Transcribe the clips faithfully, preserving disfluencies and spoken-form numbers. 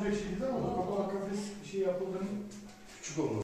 bulacak şeyiniz ama Coca-Cola kafes bir şey yapıldığını küçük olmalı.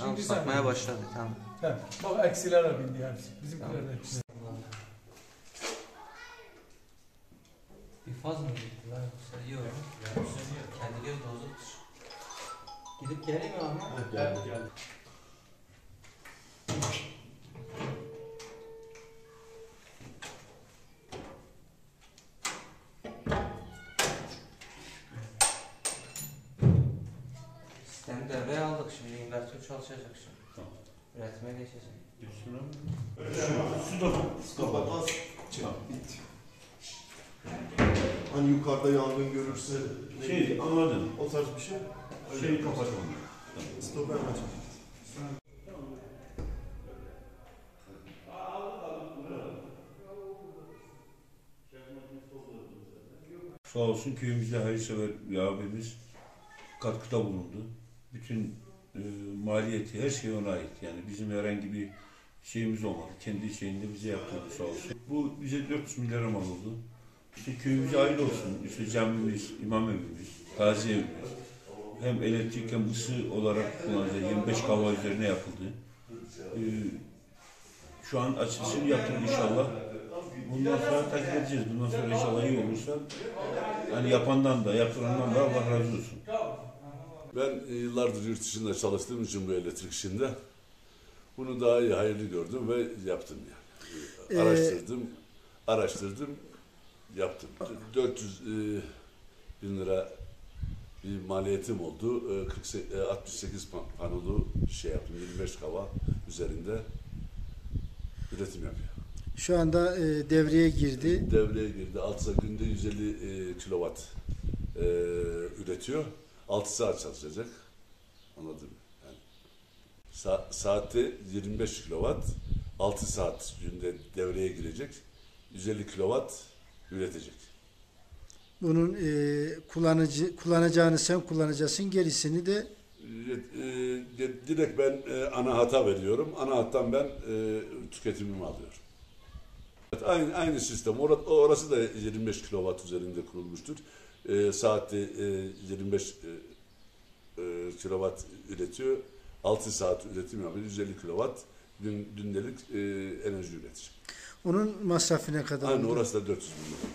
Tamam, satmaya başladı, tamam. Tamam, bak eksiler var bindi yani, bizimkiler de eksiler. Bir faz mı gitti lan? Sayıyor mu? Yani söylüyor, kendileri dozuttur. Gidip geleyim mi ama? Evet, geldi, geldi. Sistemi devreye aldık şimdi, invertör çalışacak şimdi. Tamam. Üretime geçecek. Üstüne mi? Su da su kapat az. Tamam, bitti. Hani yukarıda yangın görürse... Şey, anladın. O tarz bir şey. Şeyi kapat onu. Stoper açın. Sağ olsun köyümüzde hayırsever bir abimiz katkıda bulundu. Bütün e, maliyeti, her şey ona ait. Yani bizim herhangi bir şeyimiz olmadı. Kendi şeyinde bize yaptırdı sağ olsun. Bu bize dört yüz milyara mal oldu. İşte köyümüze hayırlı olsun. İşte camimiz, imam evimiz, taziye evimiz. Hem elektrik hem ısı olarak kullanılacak. yirmi beş kava üzerine yapıldı. E, şu an açılışını yaptık inşallah. Bundan sonra takip edeceğiz. Bundan sonra inşallah iyi olursa. Yani yapandan da, yaptırandan da Allah razı olsun. Ben yıllardır yurt dışında çalıştığım için bu elektrik işinde bunu daha iyi hayırlı gördüm ve yaptım yani. Araştırdım, ee, araştırdım, yaptım. dört yüz bin lira bir maliyetim oldu. altmış sekiz panolu şey yaptım, yirmi beş kava üzerinde üretim yapıyor. Şu anda e, devreye girdi. Devreye girdi. altı saat günde yüz elli kilowatt e, üretiyor. altı saat çalışacak. Anladın mı? Yani sa saatte yirmi beş kilowatt, altı saat günde devreye girecek. yüz elli kilowatt üretecek. Bunun e, kullanıcı kullanacağını sen kullanacaksın. Gerisini de e, e, direkt ben e, ana hata veriyorum. Ana hattan ben e, tüketimimi alıyorum. Aynı, aynı sistem. Orası da yirmi beş kilowatt üzerinde kurulmuştur. E, saatte e, yirmi beş kilowatt üretiyor. altı saat üretim yapıyor. yüz elli kilowatt gün, gündelik e, enerji üretiyor. Onun masrafı ne kadar? Aynı orası da dört yüz bin lira.